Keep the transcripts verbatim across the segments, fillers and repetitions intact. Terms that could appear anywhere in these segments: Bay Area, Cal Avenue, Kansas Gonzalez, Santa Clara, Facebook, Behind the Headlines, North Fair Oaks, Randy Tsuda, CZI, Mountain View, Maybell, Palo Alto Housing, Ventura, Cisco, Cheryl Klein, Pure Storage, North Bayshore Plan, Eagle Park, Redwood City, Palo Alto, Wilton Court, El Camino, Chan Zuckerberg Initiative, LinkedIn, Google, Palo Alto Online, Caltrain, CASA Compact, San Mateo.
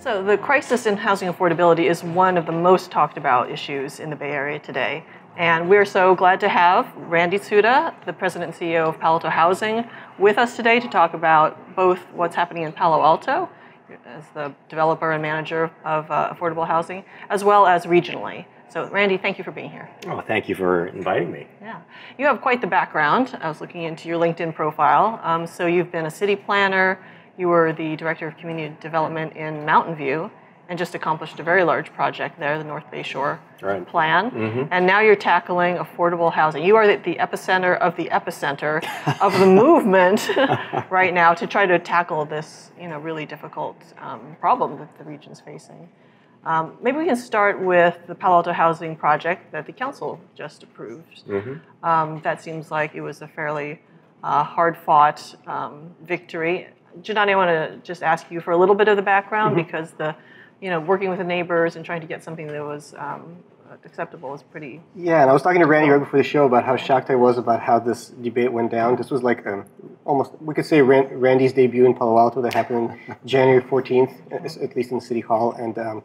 So the crisis in housing affordability is one of the most talked about issues in the Bay Area today. And we're so glad to have Randy Tsuda, the president and C E O of Palo Alto Housing, with us today to talk about both what's happening in Palo Alto, as the developer and manager of uh, affordable housing, as well as regionally. So Randy, thank you for being here. Oh, thank you for inviting me. Yeah, you have quite the background. I was looking into your LinkedIn profile. Um, so you've been a city planner, you were the Director of Community Development in Mountain View, and just accomplished a very large project there, the North Bayshore Plan. Mm-hmm. And now you're tackling affordable housing. You are the epicenter of the epicenter of the movement right now to try to tackle this, you know, really difficult um, problem that the region's facing. Um, maybe we can start with the Palo Alto Housing project that the council just approved. Mm-hmm. Um, that seems like it was a fairly uh, hard-fought um, victory. Janani, I want to just ask you for a little bit of the background, mm-hmm. because the, you know, working with the neighbors and trying to get something that was um, acceptable is pretty... Yeah, and I was talking to Randy right before the show about how shocked I was about how this debate went down. This was like a, almost, we could say Randy's debut in Palo Alto that happened January fourteenth, at least in City Hall. And um,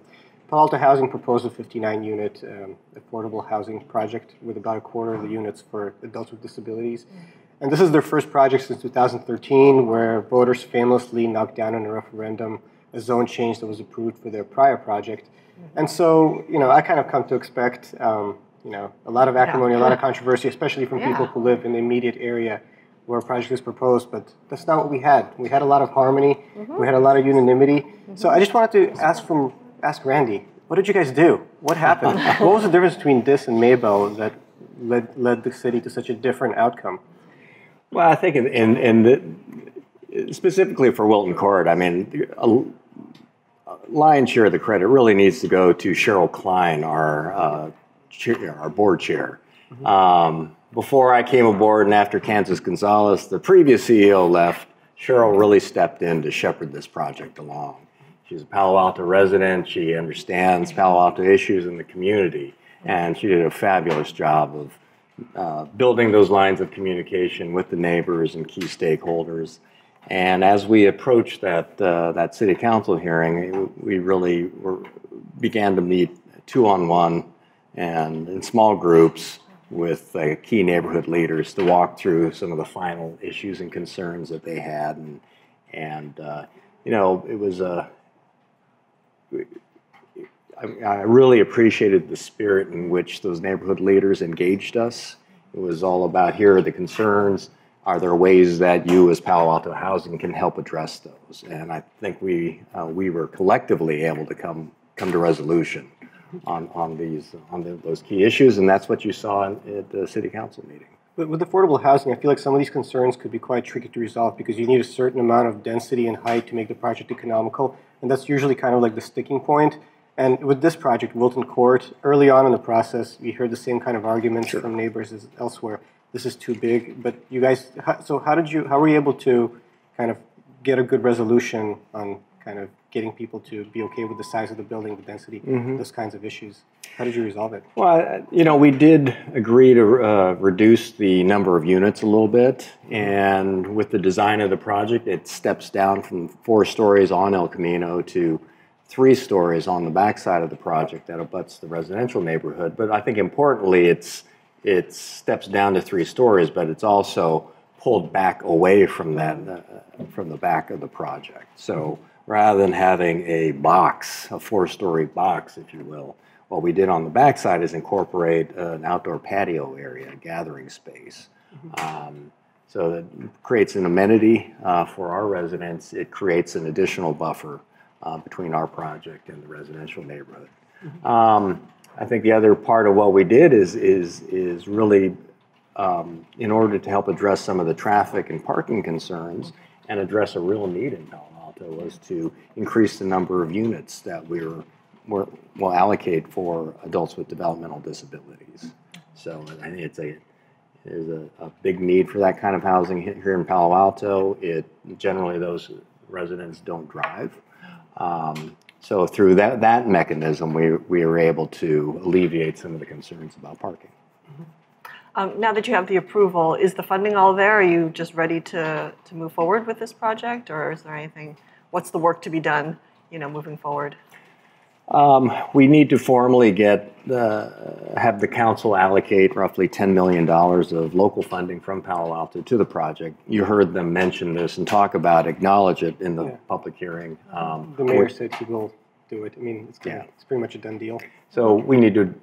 Palo Alto Housing proposed a fifty-nine unit um, affordable housing project with about a quarter of the units for adults with disabilities. Mm-hmm. And this is their first project since two thousand thirteen, where voters famously knocked down in a referendum a zone change that was approved for their prior project. Mm-hmm. And so, you know, I kind of come to expect, um, you know, a lot of acrimony, yeah. a lot of controversy, especially from yeah. people who live in the immediate area where a project is proposed, but that's not what we had. We had a lot of harmony, mm-hmm. we had a lot of unanimity. Mm-hmm. So I just wanted to ask from, ask Randy, what did you guys do? What happened? What was the difference between this and Maybell that led, led the city to such a different outcome? Well, I think in, in, in the, specifically for Wilton Court, I mean, a, lion's share of the credit really needs to go to Cheryl Klein, our uh, chair, our board chair. Mm-hmm. um, before I came aboard and after Kansas Gonzalez, the previous C E O left, Cheryl really stepped in to shepherd this project along. She's a Palo Alto resident. She understands Palo Alto issues in the community, and she did a fabulous job of uh, building those lines of communication with the neighbors and key stakeholders. And as we approached that, uh, that city council hearing, we really were, began to meet two-on-one and in small groups with uh, key neighborhood leaders to walk through some of the final issues and concerns that they had. And, and uh, you know, it was a, I, I really appreciated the spirit in which those neighborhood leaders engaged us. It was all about, here are the concerns. Are there ways that you as Palo Alto Housing can help address those? And I think we, uh, we were collectively able to come, come to resolution on, on, these, on the, those key issues, and that's what you saw in, at the City Council meeting. But with affordable housing, I feel like some of these concerns could be quite tricky to resolve because you need a certain amount of density and height to make the project economical, and that's usually kind of like the sticking point. And with this project, Wilton Court, early on in the process, we heard the same kind of arguments sure. from neighbors as elsewhere. This is too big, but you guys, so how did you, how were you able to kind of get a good resolution on kind of getting people to be okay with the size of the building, the density, mm-hmm. those kinds of issues? How did you resolve it? Well, you know, we did agree to uh, reduce the number of units a little bit, and with the design of the project, it steps down from four stories on El Camino to three stories on the backside of the project that abuts the residential neighborhood. But I think importantly, it's it steps down to three stories, but it's also pulled back away from that, uh, from the back of the project. So rather than having a box, a four-story box, if you will, what we did on the backside is incorporate uh, an outdoor patio area, gathering space. Um, so that creates an amenity uh, for our residents. It creates an additional buffer uh, between our project and the residential neighborhood. Um, I think the other part of what we did is, is, is really um, in order to help address some of the traffic and parking concerns and address a real need in Palo Alto was to increase the number of units that we were, were, will allocate for adults with developmental disabilities. So I think it's a, there's a, a big need for that kind of housing here in Palo Alto. It, generally those residents don't drive. Um, So through that, that mechanism, we, we were able to alleviate some of the concerns about parking. Mm-hmm. Um, now that you have the approval, is the funding all there? Are you just ready to, to move forward with this project, or is there anything, what's the work to be done, you know, moving forward? Um, we need to formally get, uh, have the council allocate roughly ten million dollars of local funding from Palo Alto to the project. You heard them mention this and talk about, acknowledge it in the yeah. public hearing. Um, the mayor said he will do it. I mean, it's, gonna, yeah. it's pretty much a done deal. So we need to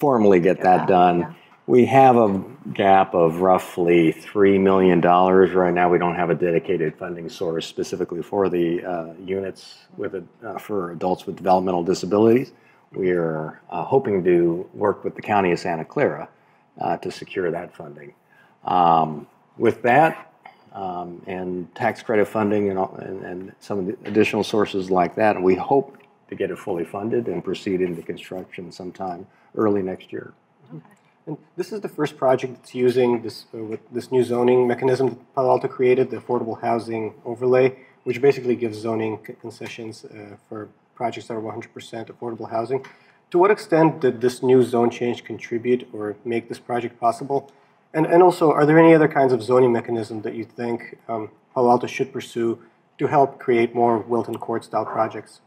formally get that done. Yeah. We have a gap of roughly three million dollars. Right now we don't have a dedicated funding source specifically for the uh, units with a, uh, for adults with developmental disabilities. We are uh, hoping to work with the County of Santa Clara uh, to secure that funding. Um, with that um, and tax credit funding and, all, and, and some of the additional sources like that, we hope to get it fully funded and proceed into construction sometime early next year. Okay. And this is the first project that's using this, uh, with this new zoning mechanism that Palo Alto created, the affordable housing overlay, which basically gives zoning concessions uh, for projects that are one hundred percent affordable housing. To what extent did this new zone change contribute or make this project possible? And, and also, are there any other kinds of zoning mechanism that you think um, Palo Alto should pursue to help create more Wilton Court-style projects?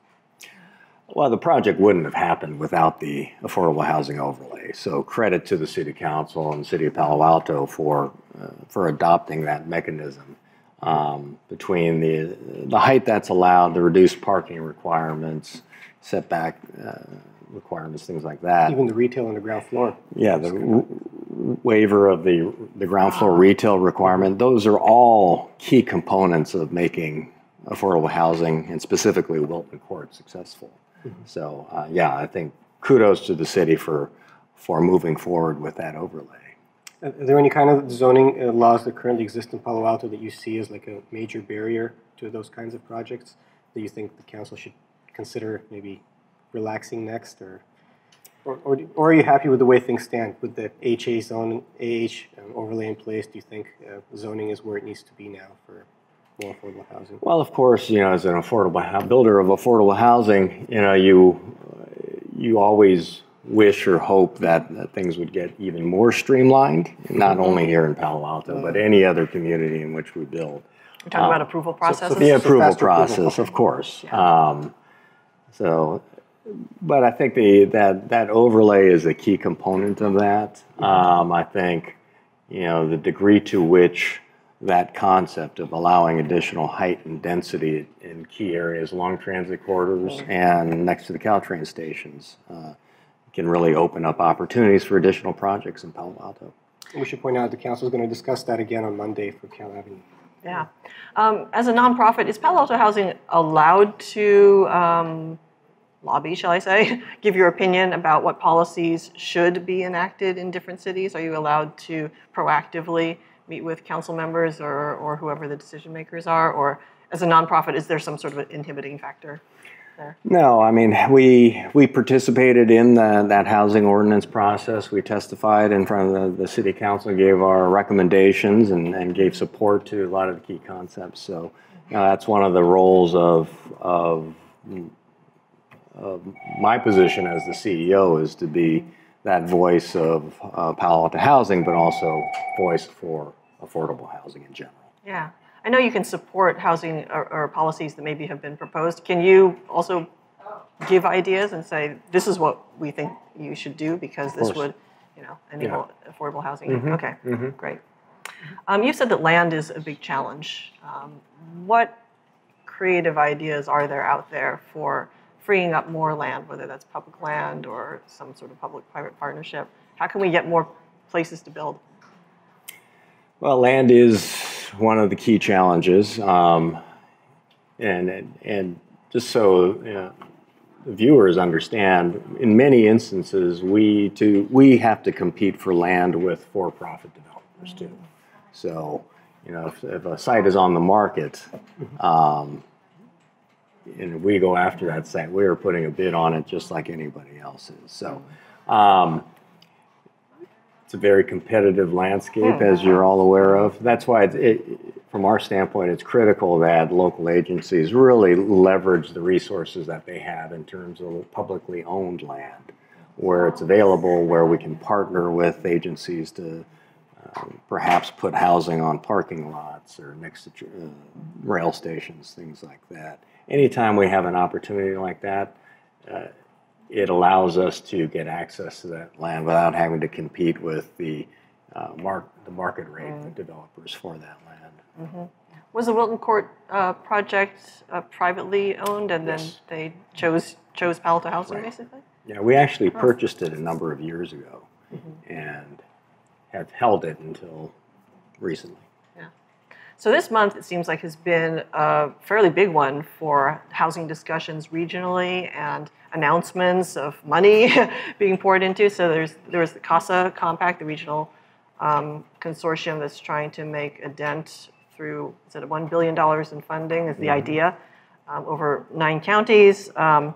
Well, the project wouldn't have happened without the affordable housing overlay. So credit to the City Council and the City of Palo Alto for, uh, for adopting that mechanism. Um, between the, the height that's allowed, the reduced parking requirements, setback uh, requirements, things like that. Even the retail on the ground floor. Yeah, the r waiver of the, the ground floor retail requirement. Those are all key components of making affordable housing and specifically Wilton Court successful. Mm-hmm. So, uh, yeah, I think kudos to the city for, for moving forward with that overlay. Are there any kind of zoning uh, laws that currently exist in Palo Alto that you see as like a major barrier to those kinds of projects that you think the council should consider maybe relaxing next? Or, or, or, or are you happy with the way things stand? With the H A zone, A H um, overlay in place, do you think uh, zoning is where it needs to be now for affordable housing? Well, of course, you know, as an affordable builder of affordable housing, you know, you you always wish or hope that, that things would get even more streamlined, not only here in Palo Alto, but any other community in which we build. We're talking um, about approval processes? So, so the approval so process, approval. Of course. Yeah. Um, so, but I think the that, that overlay is a key component of that. Um, I think, you know, the degree to which that concept of allowing additional height and density in key areas along transit corridors and next to the Caltrain stations uh, can really open up opportunities for additional projects in Palo Alto. We should point out the council is going to discuss that again on Monday for Cal Avenue. Yeah. Um, as a nonprofit, is Palo Alto Housing allowed to um, lobby, shall I say, give your opinion about what policies should be enacted in different cities? Are you allowed to proactively meet with council members or, or whoever the decision makers are? Or as a nonprofit, is there some sort of an inhibiting factor there? No, I mean, we we participated in the, that housing ordinance process. We testified in front of the, the city council, gave our recommendations and, and gave support to a lot of the key concepts. So you know, that's one of the roles of, of, of my position as the C E O is to be that voice of uh, Palo Alto Housing, but also voice for affordable housing in general. Yeah. I know you can support housing or, or policies that maybe have been proposed. Can you also give ideas and say, this is what we think you should do because this would, you know, enable yeah. affordable housing? Mm-hmm. Okay, mm-hmm. Great. Um, you said that land is a big challenge. Um, what creative ideas are there out there for freeing up more land, whether that's public land or some sort of public-private partnership? How can we get more places to build? Well, land is one of the key challenges, um, and and just so you know, the viewers understand, in many instances we to we have to compete for land with for-profit developers too. So, you know, if, if a site is on the market, um, and we go after that site, we are putting a bid on it just like anybody else is. So, um, it's a very competitive landscape, yeah, as you're all aware of. That's why, it, it, from our standpoint, it's critical that local agencies really leverage the resources that they have in terms of publicly owned land, where it's available, where we can partner with agencies to uh, perhaps put housing on parking lots or next to uh, rail stations, things like that. Anytime we have an opportunity like that, uh, it allows us to get access to that land without having to compete with the uh, mark the market rate mm. developers for that land. Mm-hmm. Was the Wilton Court uh, project uh, privately owned, and yes. then they chose chose Palo Alto Housing, right. basically? Yeah, we actually oh. purchased it a number of years ago, mm-hmm. and have held it until recently. Yeah. So this month, it seems like, has been a fairly big one for housing discussions regionally and announcements of money being poured into. So there's there was the CASA Compact, the regional um, consortium that's trying to make a dent through, is it one billion dollars in funding is the mm-hmm. idea, um, over nine counties. Um,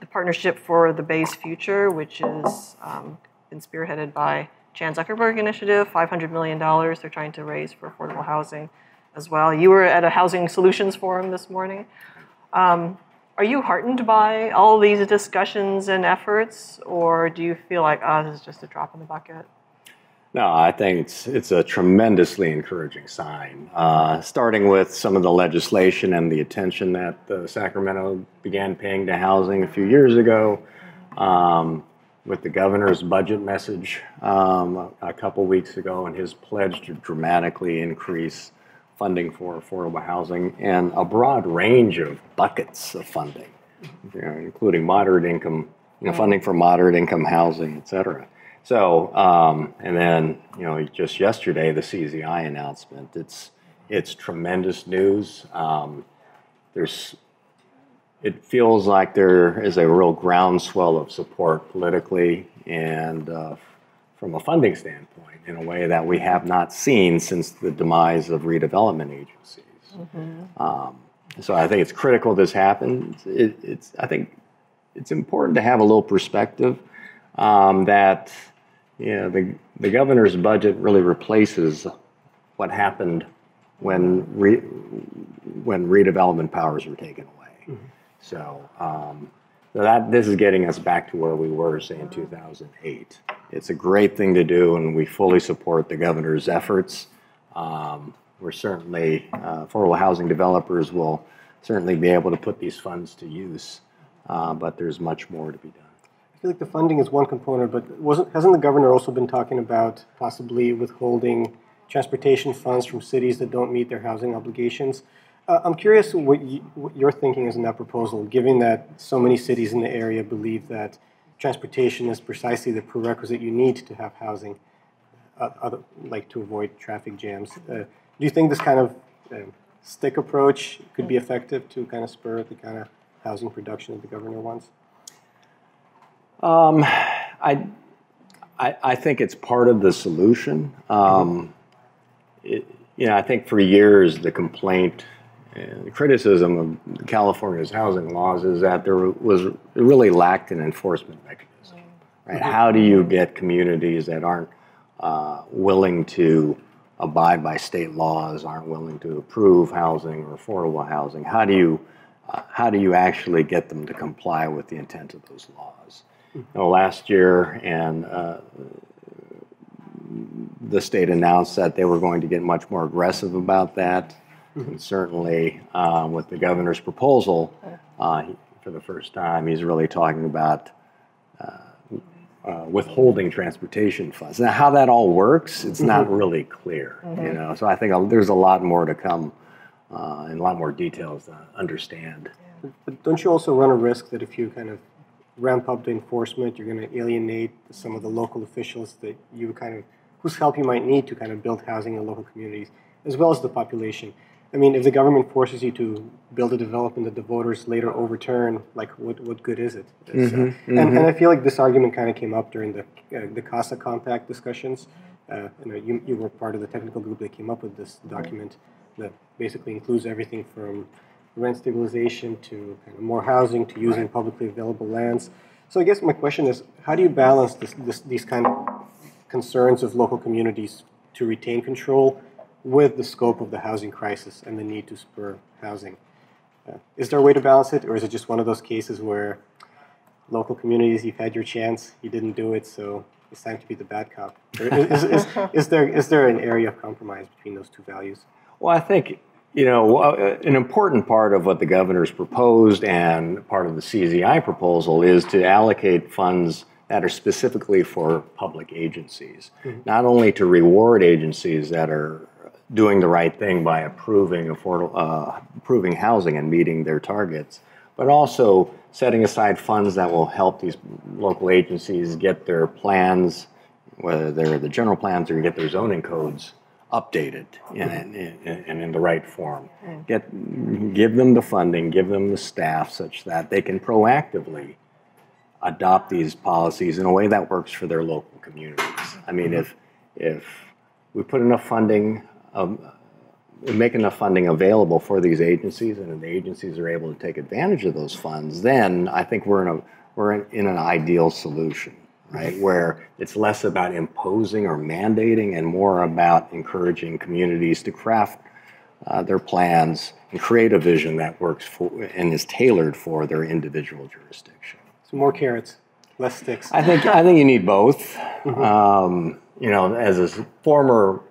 the Partnership for the Bay's Future, which is um, been spearheaded by Chan Zuckerberg Initiative, five hundred million dollars they're trying to raise for affordable housing as well. You were at a Housing Solutions Forum this morning. Um, are you heartened by all these discussions and efforts, or do you feel like, oh, this is just a drop in the bucket? No, I think it's, it's a tremendously encouraging sign, uh, starting with some of the legislation and the attention that uh, Sacramento began paying to housing a few years ago. Um, with the governor's budget message um, a couple weeks ago and his pledge to dramatically increase funding for affordable housing and a broad range of buckets of funding, you know, including moderate income, you know, funding for moderate income housing, et cetera. So, um, and then, you know, just yesterday, the C Z I announcement, it's, it's tremendous news. Um, there's It feels like there is a real groundswell of support politically and uh, from a funding standpoint in a way that we have not seen since the demise of redevelopment agencies. Mm-hmm. um, so I think it's critical this happens. It, it's, I think it's important to have a little perspective um, that you know, the, the governor's budget really replaces what happened when, re, when redevelopment powers were taken away. Mm-hmm. So, um, so that this is getting us back to where we were, say, in two thousand eight. It's a great thing to do, and we fully support the governor's efforts. Um, we're certainly, uh, affordable housing developers will certainly be able to put these funds to use, uh, but there's much more to be done. I feel like the funding is one component, but wasn't, hasn't the governor also been talking about possibly withholding transportation funds from cities that don't meet their housing obligations? Uh, I'm curious what, you, what your thinking is in that proposal, given that so many cities in the area believe that transportation is precisely the prerequisite you need to have housing, uh, other, like to avoid traffic jams. Uh, do you think this kind of uh, stick approach could be effective to kind of spur the kind of housing production that the governor wants? Um, I, I, I think it's part of the solution. Um, it, you know, I think for years the complaint and the criticism of California's housing laws is that there was it really lacked an enforcement mechanism. Right? How do you get communities that aren't uh, willing to abide by state laws, aren't willing to approve housing or affordable housing? How do you uh, how do you actually get them to comply with the intent of those laws? You know, last year, and uh, the state announced that they were going to get much more aggressive about that. And certainly uh, with the governor's proposal, uh, he, for the first time, he's really talking about uh, uh, withholding transportation funds. Now, how that all works, it's mm-hmm. not really clear. Mm-hmm. You know, so I think I'll, there's a lot more to come uh, and a lot more details to understand. But, but don't you also run a risk that if you kind of ramp up the enforcement, you're going to alienate some of the local officials that you kind of, whose help you might need to kind of build housing in local communities, as well as the population? I mean, if the government forces you to build a development that the voters later overturn, like, what, what good is it? Mm-hmm, so, mm-hmm. and, and I feel like this argument kind of came up during the, uh, the CASA Compact discussions. Uh, you, know, you, you were part of the technical group that came up with this document that basically includes everything from rent stabilization to kind of more housing to using publicly available lands. So I guess my question is, how do you balance this, this, these kind of concerns of local communities to retain control with the scope of the housing crisis and the need to spur housing. Uh, is there a way to balance it, or is it just one of those cases where local communities, you've had your chance, you didn't do it, so it's time to be the bad cop? Or is, is, is, is, there, is there an area of compromise between those two values? Well, I think, you know, an important part of what the governor's proposed and part of the C Z I proposal is to allocate funds that are specifically for public agencies, mm-hmm. not only to reward agencies that are doing the right thing by approving affordable, uh, approving housing and meeting their targets, but also setting aside funds that will help these local agencies get their plans, whether they're the general plans or get their zoning codes updated and in, in, in, in the right form. Get, give them the funding, give them the staff such that they can proactively adopt these policies in a way that works for their local communities. I mean, if, if we put enough funding, um, make enough funding available for these agencies, and if the agencies are able to take advantage of those funds, then I think we're in, a, we're in, in an ideal solution, right? Where it's less about imposing or mandating and more about encouraging communities to craft uh, their plans and create a vision that works for and is tailored for their individual jurisdiction. So more carrots, less sticks. I think I think you need both. Mm-hmm. um, you know, as a former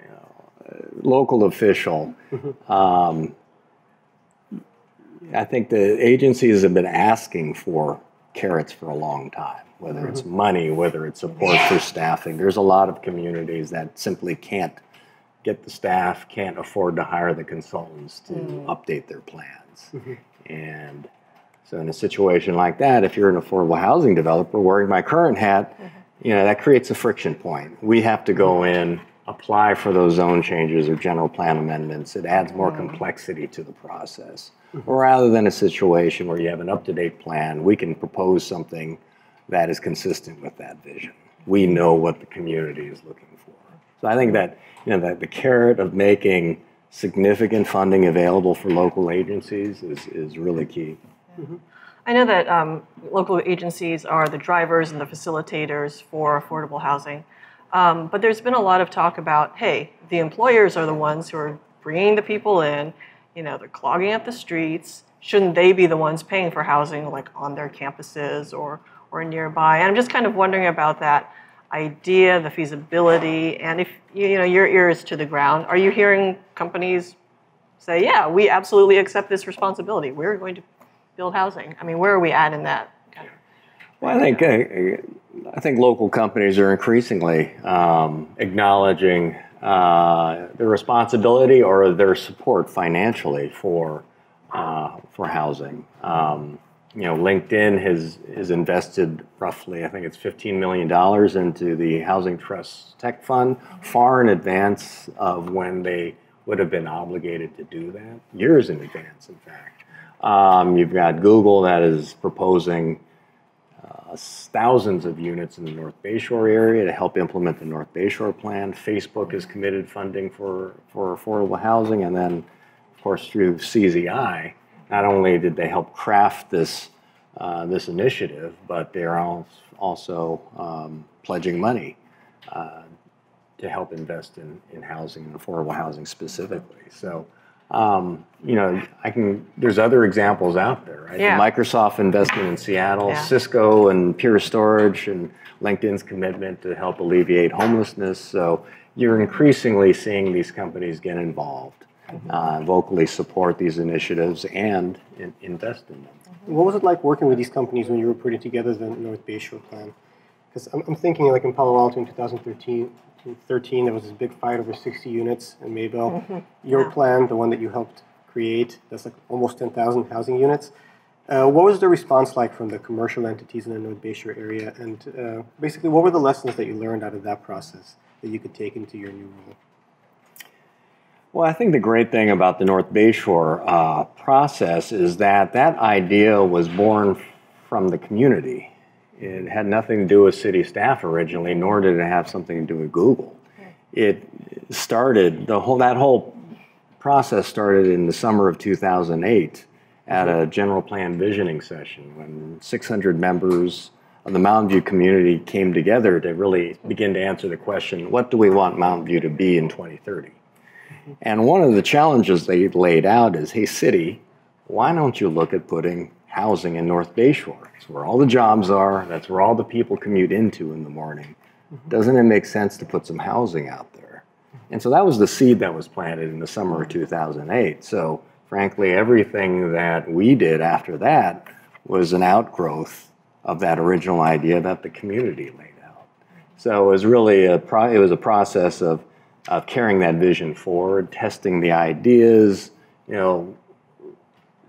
you know, local official, mm-hmm. um, I think the agencies have been asking for carrots for a long time. Whether mm-hmm. it's money, whether it's support for staffing, there's a lot of communities that simply can't get the staff, can't afford to hire the consultants to mm-hmm. update their plans, mm-hmm. and. So in a situation like that, if you're an affordable housing developer wearing my current hat, mm-hmm. you know, that creates a friction point. We have to go in, apply for those zone changes or general plan amendments. It adds more mm-hmm. complexity to the process. Mm-hmm. Rather than a situation where you have an up-to-date plan, we can propose something that is consistent with that vision. We know what the community is looking for. So I think that, you know, that the carrot of making significant funding available for local agencies is, is really key. Mm-hmm. I know that um, local agencies are the drivers and the facilitators for affordable housing, um, but there's been a lot of talk about, hey, the employers are the ones who are bringing the people in, you know, they're clogging up the streets, shouldn't they be the ones paying for housing, like on their campuses or, or nearby? And I'm just kind of wondering about that idea, the feasibility, and if, you know, your ear is to the ground, are you hearing companies say, yeah, we absolutely accept this responsibility, we're going to build housing? I mean, where are we at in that? Well, I think uh, I think local companies are increasingly um, acknowledging uh, their responsibility or their support financially for uh, for housing. Um, you know, LinkedIn has has invested roughly, I think it's fifteen million dollars into the Housing Trust Tech Fund, far in advance of when they would have been obligated to do that. Years in advance, in fact. Um, you've got Google that is proposing uh, thousands of units in the North Bayshore area to help implement the North Bayshore Plan. Facebook has committed funding for, for affordable housing. And then, of course, through C Z I, not only did they help craft this, uh, this initiative, but they're also um, pledging money uh, to help invest in, in housing and affordable housing specifically. So. Um, you know, I can, there's other examples out there, right? Yeah. The Microsoft investment in Seattle, yeah. Cisco and Pure Storage and LinkedIn's commitment to help alleviate homelessness. So you're increasingly seeing these companies get involved, mm-hmm. uh, vocally support these initiatives and in, invest in them. Mm-hmm. What was it like working with these companies when you were putting together the North Bayshore Plan? Because I'm, I'm thinking like in Palo Alto in two thousand thirteen, In twenty thirteen, there was this big fight over sixty units in Maybell. Mm-hmm. Your plan, the one that you helped create, that's like almost ten thousand housing units. Uh, what was the response like from the commercial entities in the North Bayshore area? And uh, basically, what were the lessons that you learned out of that process that you could take into your new role? Well, I think the great thing about the North Bayshore uh, process is that that idea was born from the community. It had nothing to do with city staff originally, nor did it have something to do with Google. It started, the whole, that whole process started in the summer of two thousand eight at a general plan visioning session when six hundred members the Mountain View community came together to really begin to answer the question, what do we want Mountain View to be in twenty thirty? And one of the challenges they laid out is, hey, city, why don't you look at putting housing in North Bayshore? It's where all the jobs are. That's where all the people commute into in the morning. Doesn't it make sense to put some housing out there? And so that was the seed that was planted in the summer of two thousand eight. So frankly, everything that we did after that was an outgrowth of that original idea that the community laid out. So it was really a, pro it was a process of of carrying that vision forward, testing the ideas. You know,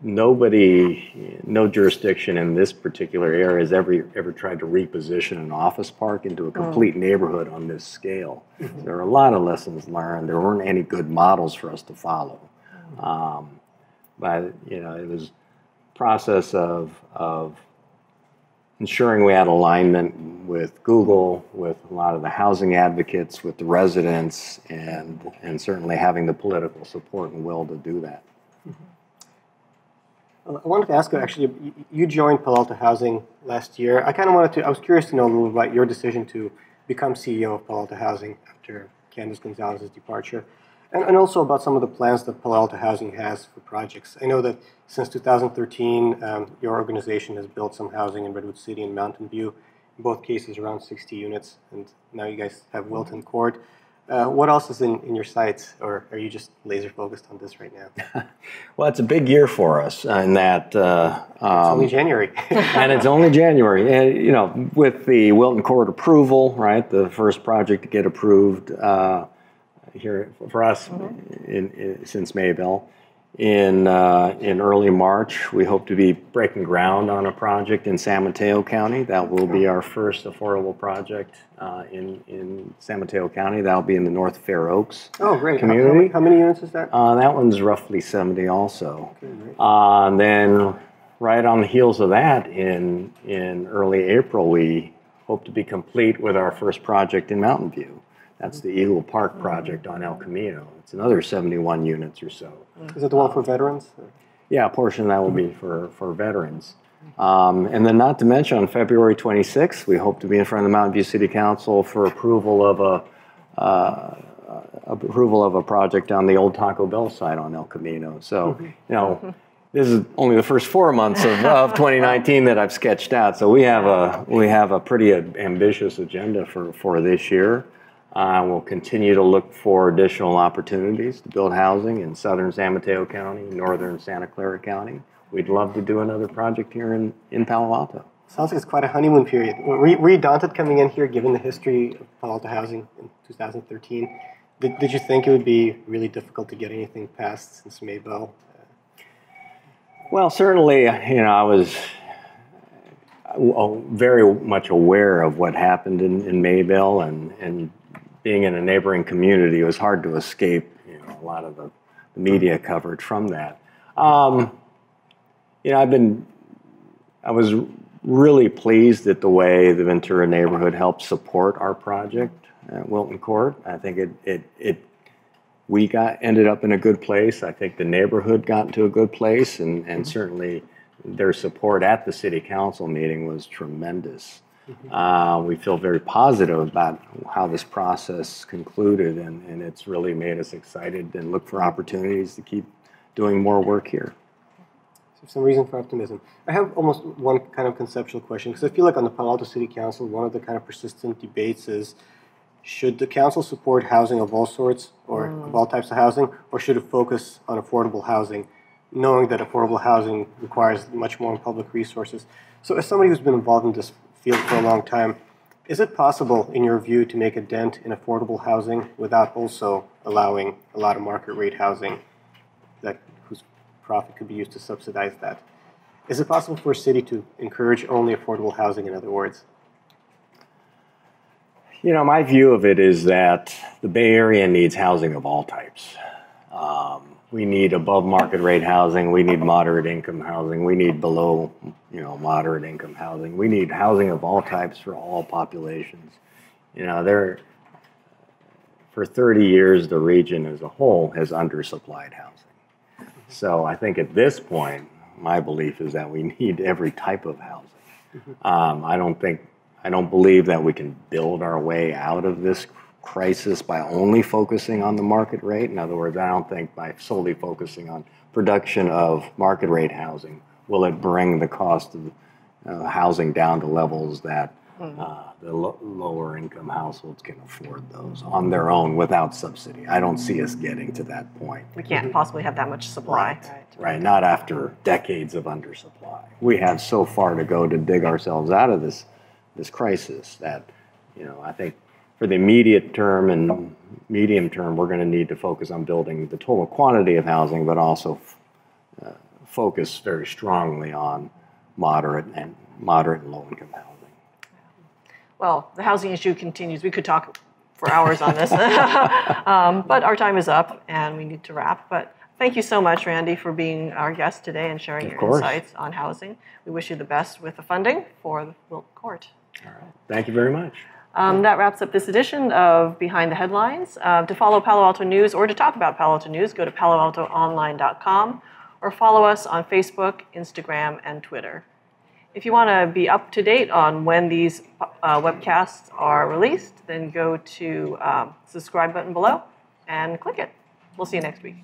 nobody, no jurisdiction in this particular area has ever, ever tried to reposition an office park into a complete oh. neighborhood on this scale. Mm-hmm. There are a lot of lessons learned. There weren't any good models for us to follow. Um, but, you know, it was a process of, of ensuring we had alignment with Google, with a lot of the housing advocates, with the residents, and, and certainly having the political support and will to do that. Mm-hmm. I wanted to ask you, actually, you joined Palo Alto Housing last year. I kind of wanted to, I was curious to know a little about your decision to become C E O of Palo Alto Housing after Candace Gonzalez's departure. And, and also about some of the plans that Palo Alto Housing has for projects. I know that since two thousand thirteen, um, your organization has built some housing in Redwood City and Mountain View, in both cases around sixty units, and now you guys have Wilton Court. Uh, what else is in, in your sights, or are you just laser focused on this right now? Well, it's a big year for us in that... Uh, um, it's only January. And it's only January. And, you know, with the Wilton Court approval, right, the first project to get approved, uh, here for us in, in, since Maybell. In, uh, in early March, we hope to be breaking ground on a project in San Mateo County. That will be our first affordable project uh, in, in San Mateo County. That will be in the North Fair Oaks oh, great. community. How, how, many, how many units is that? Uh, that one's roughly seventy also. Okay, uh, and then right on the heels of that, in, in early April, we hope to be complete with our first project in Mountain View. That's the Eagle Park project on El Camino. It's another seventy-one units or so. Is it the one for veterans? Yeah, a portion of that will be for, for veterans. Um, and then not to mention, on February twenty-sixth, we hope to be in front of the Mountain View City Council for approval of a, uh, approval of a project on the old Taco Bell site on El Camino. So, you know, this is only the first four months of, of twenty nineteen that I've sketched out. So we have a, we have a pretty ambitious agenda for, for this year. Uh, we'll continue to look for additional opportunities to build housing in southern San Mateo County, northern Santa Clara County. We'd love to do another project here in, in Palo Alto. Sounds like it's quite a honeymoon period. Were you, were you daunted coming in here, given the history of Palo Alto Housing in two thousand thirteen? Did, did you think it would be really difficult to get anything passed since Maybell? Well, certainly, you know, I was... very much aware of what happened in, in Maybell, and, and being in a neighboring community, it was hard to escape, you know, a lot of the media coverage from that. Um, you know, I've been, I was really pleased at the way the Ventura neighborhood helped support our project at Wilton Court. I think it, it, it we got, ended up in a good place. I think the neighborhood got to a good place, and, and certainly their support at the city council meeting was tremendous. Mm-hmm. Uh, we feel very positive about how this process concluded, and, and it's really made us excited and look for opportunities to keep doing more work here. So some reason for optimism. I have almost one kind of conceptual question, because I feel like on the Palo Alto City Council, one of the kind of persistent debates is, should the council support housing of all sorts, or mm. of all types of housing, or should it focus on affordable housing, knowing that affordable housing requires much more public resources? So as somebody who's been involved in this field for a long time, is it possible, in your view, to make a dent in affordable housing without also allowing a lot of market rate housing that whose profit could be used to subsidize that? Is it possible for a city to encourage only affordable housing, in other words? You know, my view of it is that the Bay Area needs housing of all types. Um, We need above market rate housing. We need moderate income housing. We need below, you know, moderate income housing. We need housing of all types for all populations. You know, there, for thirty years, the region as a whole has undersupplied housing. So I think at this point, my belief is that we need every type of housing. Um, I don't think, I don't believe that we can build our way out of this crisis by only focusing on the market rate. In other words, I don't think by solely focusing on production of market rate housing will it bring the cost of uh, housing down to levels that uh, the lo lower income households can afford those on their own without subsidy. I don't see us getting to that point. We can't possibly have that much supply. Right, right. right. Not after decades of undersupply. We have so far to go to dig ourselves out of this this crisis that, you know, I think for the immediate term and medium term, we're going to need to focus on building the total quantity of housing, but also uh, focus very strongly on moderate and moderate and low-income housing. Well, the housing issue continues. We could talk for hours on this, um, but our time is up and we need to wrap. But thank you so much, Randy, for being our guest today and sharing your insights on housing. We wish you the best with the funding for the Wilton Court. All right. Thank you very much. Um, that wraps up this edition of Behind the Headlines. Uh, to follow Palo Alto News or to talk about Palo Alto News, go to palo alto online dot com or follow us on Facebook, Instagram, and Twitter. If you want to be up to date on when these uh, webcasts are released, then go to um, the subscribe button below and click it. We'll see you next week.